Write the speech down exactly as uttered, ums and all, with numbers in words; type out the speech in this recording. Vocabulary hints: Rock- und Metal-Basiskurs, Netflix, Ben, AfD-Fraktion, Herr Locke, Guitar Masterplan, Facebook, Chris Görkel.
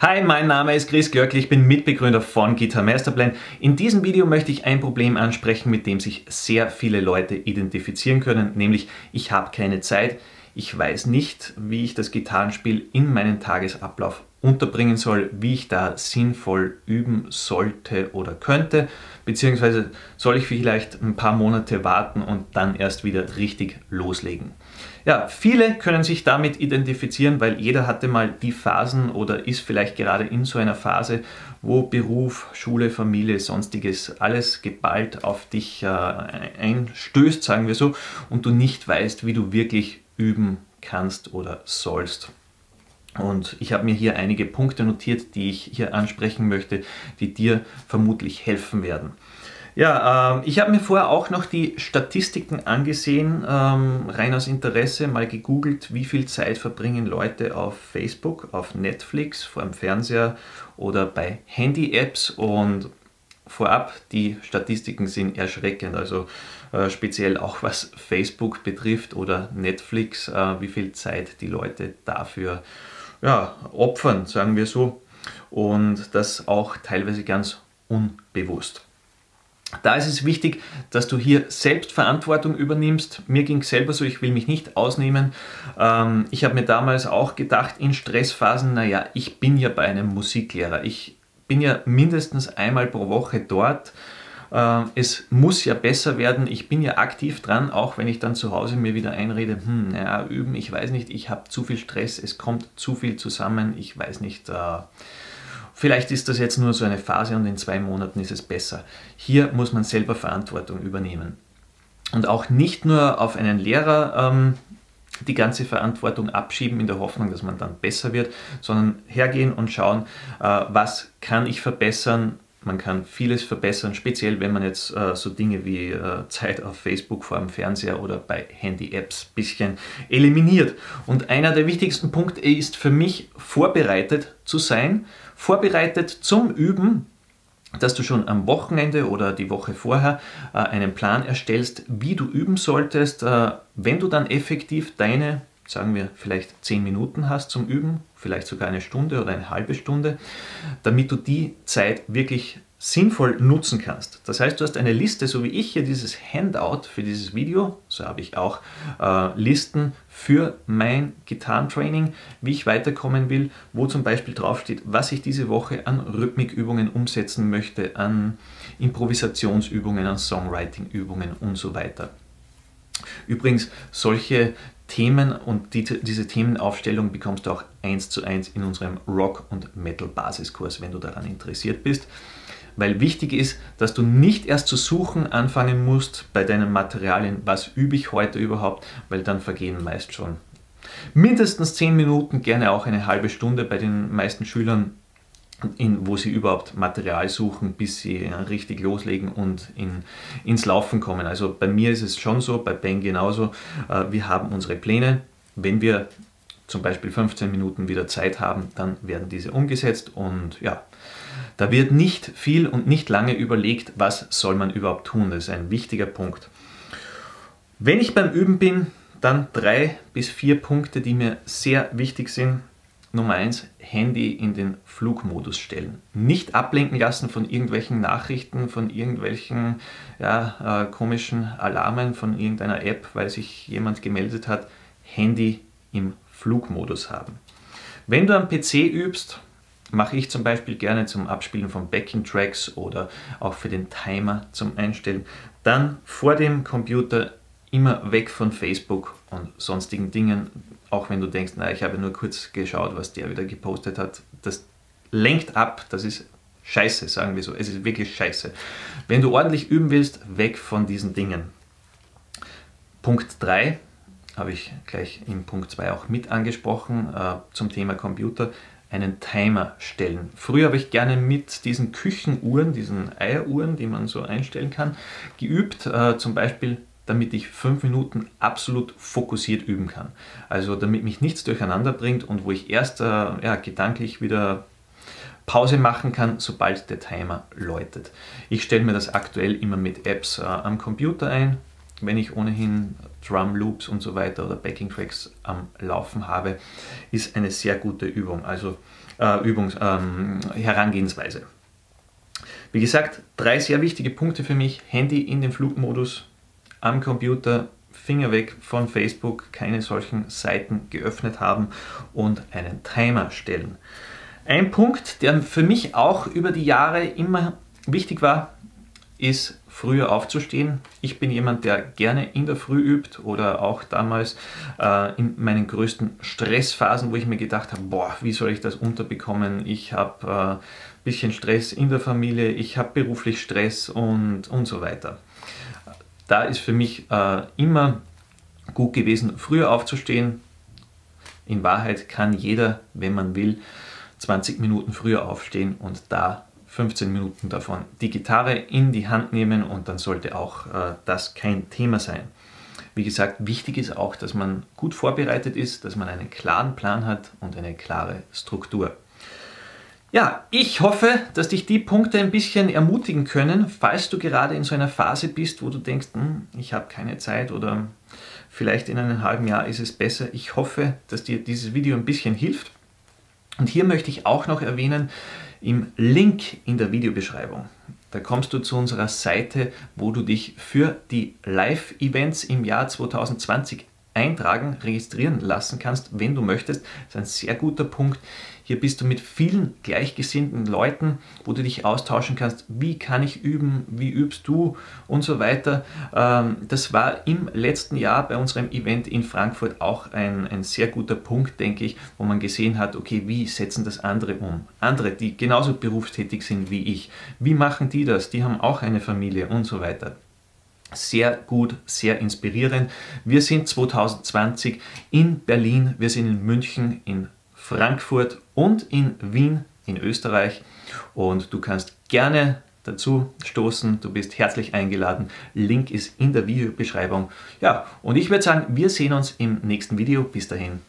Hi, mein Name ist Chris Görkel, ich bin Mitbegründer von Guitar Masterplan. In diesem Video möchte ich ein Problem ansprechen, mit dem sich sehr viele Leute identifizieren können, nämlich ich habe keine Zeit, ich weiß nicht, wie ich das Gitarrenspiel in meinen Tagesablauf unterbringen soll, wie ich da sinnvoll üben sollte oder könnte, beziehungsweise soll ich vielleicht ein paar Monate warten und dann erst wieder richtig loslegen. Ja, viele können sich damit identifizieren, weil jeder hatte mal die Phasen oder ist vielleicht gerade in so einer Phase, wo Beruf, Schule, Familie, sonstiges, alles geballt auf dich äh, einstößt, sagen wir so, und du nicht weißt, wie du wirklich üben kannst oder sollst. Und ich habe mir hier einige Punkte notiert, die ich hier ansprechen möchte, die dir vermutlich helfen werden. Ja, äh, ich habe mir vorher auch noch die Statistiken angesehen, ähm, rein aus Interesse, mal gegoogelt, wie viel Zeit verbringen Leute auf Facebook, auf Netflix, vor dem Fernseher oder bei Handy-Apps, und vorab, die Statistiken sind erschreckend, also äh, speziell auch was Facebook betrifft oder Netflix, äh, wie viel Zeit die Leute dafür ja, opfern, sagen wir so, und das auch teilweise ganz unbewusst. Da ist es wichtig, dass du hier selbst Verantwortung übernimmst. Mir ging es selber so, ich will mich nicht ausnehmen. Ähm, ich habe mir damals auch gedacht, in Stressphasen, naja, ich bin ja bei einem Musiklehrer, ich bin ja mindestens einmal pro Woche dort. Es muss ja besser werden, ich bin ja aktiv dran, auch wenn ich dann zu Hause mir wieder einrede, hm, naja, üben, ich weiß nicht, ich habe zu viel Stress, es kommt zu viel zusammen, ich weiß nicht, vielleicht ist das jetzt nur so eine Phase und in zwei Monaten ist es besser. Hier muss man selber Verantwortung übernehmen. Und auch nicht nur auf einen Lehrer ähm, die ganze Verantwortung abschieben in der Hoffnung, dass man dann besser wird, sondern hergehen und schauen, äh, was kann ich verbessern. Man kann vieles verbessern, speziell wenn man jetzt äh, so Dinge wie äh, Zeit auf Facebook, vor dem Fernseher oder bei Handy-Apps ein bisschen eliminiert. Und einer der wichtigsten Punkte ist für mich, vorbereitet zu sein, vorbereitet zum Üben, dass du schon am Wochenende oder die Woche vorher äh, einen Plan erstellst, wie du üben solltest. Äh, wenn du dann effektiv deine, sagen wir, vielleicht zehn Minuten hast zum Üben, vielleicht sogar eine Stunde oder eine halbe Stunde, damit du die Zeit wirklich sinnvoll nutzen kannst. Das heißt, du hast eine Liste, so wie ich hier dieses Handout für dieses Video, so habe ich auch äh, Listen für mein Gitarrentraining, wie ich weiterkommen will, wo zum Beispiel draufsteht, was ich diese Woche an Rhythmikübungen umsetzen möchte, an Improvisationsübungen, an Songwriting-Übungen und so weiter. Übrigens, solche Themen und die, diese Themenaufstellung bekommst du auch eins zu eins in unserem Rock- und Metal-Basiskurs, wenn du daran interessiert bist. Weil wichtig ist, dass du nicht erst zu suchen anfangen musst bei deinen Materialien, was übe ich heute überhaupt, weil dann vergehen meist schon mindestens zehn Minuten, gerne auch eine halbe Stunde bei den meisten Schülern, in, wo sie überhaupt Material suchen, bis sie ja, richtig loslegen und in, ins Laufen kommen. Also bei mir ist es schon so, bei Ben genauso. Äh, wir haben unsere Pläne. Wenn wir zum Beispiel fünfzehn Minuten wieder Zeit haben, dann werden diese umgesetzt und ja, da wird nicht viel und nicht lange überlegt, was soll man überhaupt tun. Das ist ein wichtiger Punkt. Wenn ich beim Üben bin, dann drei bis vier Punkte, die mir sehr wichtig sind. Nummer eins, Handy in den Flugmodus stellen. Nicht ablenken lassen von irgendwelchen Nachrichten, von irgendwelchen ja, äh, komischen Alarmen, von irgendeiner App, weil sich jemand gemeldet hat. Handy im Flugmodus haben. Wenn du am P C übst, mache ich zum Beispiel gerne zum Abspielen von Backing-Tracks oder auch für den Timer zum Einstellen, dann vor dem Computer immer weg von Facebook und sonstigen Dingen. Auch wenn du denkst, naja, ich habe nur kurz geschaut, was der wieder gepostet hat, das lenkt ab, das ist scheiße, sagen wir so, es ist wirklich scheiße. Wenn du ordentlich üben willst, weg von diesen Dingen. Punkt drei, habe ich gleich in Punkt zwei auch mit angesprochen, äh, zum Thema Computer, einen Timer stellen. Früher habe ich gerne mit diesen Küchenuhren, diesen Eieruhren, die man so einstellen kann, geübt, äh, zum Beispiel damit ich fünf Minuten absolut fokussiert üben kann. Also damit mich nichts durcheinander bringt und wo ich erst äh, ja, gedanklich wieder Pause machen kann, sobald der Timer läutet. Ich stelle mir das aktuell immer mit Apps äh, am Computer ein, wenn ich ohnehin Drum Loops und so weiter oder Backing Tracks am Laufen habe, ist eine sehr gute Übung, also äh, Übungs, ähm, Herangehensweise. Wie gesagt, drei sehr wichtige Punkte für mich: Handy in den Flugmodus, am Computer, Finger weg von Facebook, keine solchen Seiten geöffnet haben und einen Timer stellen. Ein Punkt, der für mich auch über die Jahre immer wichtig war, ist früher aufzustehen. Ich bin jemand, der gerne in der Früh übt oder auch damals äh, in meinen größten Stressphasen, wo ich mir gedacht habe, boah, wie soll ich das unterbekommen? Ich habe ein äh, bisschen Stress in der Familie, ich habe beruflich Stress und, und so weiter. Da ist für mich äh, immer gut gewesen, früher aufzustehen. In Wahrheit kann jeder, wenn man will, zwanzig Minuten früher aufstehen und da fünfzehn Minuten davon die Gitarre in die Hand nehmen, und dann sollte auch äh, das kein Thema sein. Wie gesagt, wichtig ist auch, dass man gut vorbereitet ist, dass man einen klaren Plan hat und eine klare Struktur. Ja, ich hoffe, dass dich die Punkte ein bisschen ermutigen können, falls du gerade in so einer Phase bist, wo du denkst, hm, ich habe keine Zeit oder vielleicht in einem halben Jahr ist es besser. Ich hoffe, dass dir dieses Video ein bisschen hilft. Und hier möchte ich auch noch erwähnen, im Link in der Videobeschreibung, da kommst du zu unserer Seite, wo du dich für die Live-Events im Jahr zweitausendzwanzig eintragen, registrieren lassen kannst, wenn du möchtest. Das ist ein sehr guter Punkt. Hier bist du mit vielen gleichgesinnten Leuten, wo du dich austauschen kannst, wie kann ich üben, wie übst du und so weiter. Das war im letzten Jahr bei unserem Event in Frankfurt auch ein, ein sehr guter Punkt, denke ich, wo man gesehen hat, okay, wie setzen das andere um? Andere, die genauso berufstätig sind wie ich. Wie machen die das? Die haben auch eine Familie und so weiter. Sehr gut, sehr inspirierend. Wir sind zweitausendzwanzig in Berlin, wir sind in München, in Frankfurt und in Wien in Österreich, und du kannst gerne dazu stoßen, du bist herzlich eingeladen. Link ist in der Videobeschreibung. Ja, und ich würde sagen, wir sehen uns im nächsten Video. Bis dahin.